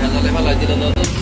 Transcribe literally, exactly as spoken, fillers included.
and